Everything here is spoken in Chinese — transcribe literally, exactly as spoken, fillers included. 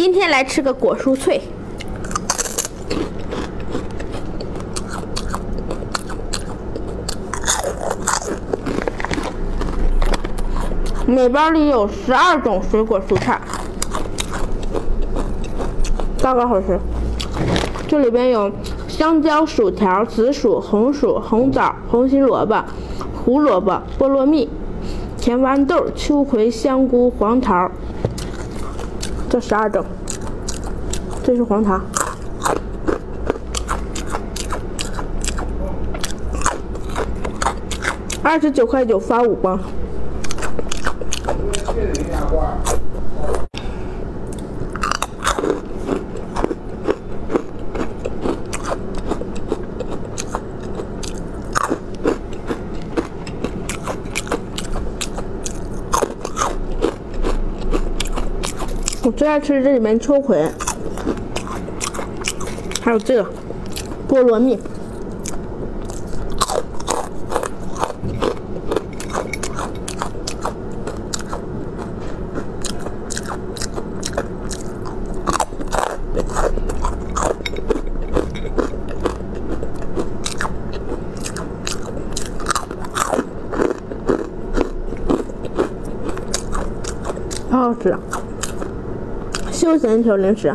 今天来吃个果蔬脆。 每包里有十二种水果蔬菜，大概好吃。这里边有香蕉、薯条、紫薯、红薯、红枣、红心萝卜、胡萝卜、菠萝蜜、甜豌豆、秋葵、香菇、黄桃。这十二种，这是黄桃。 二十九块九发五包。 我最爱吃这里面秋葵，还有这个菠萝蜜。 好好吃，休闲小零食。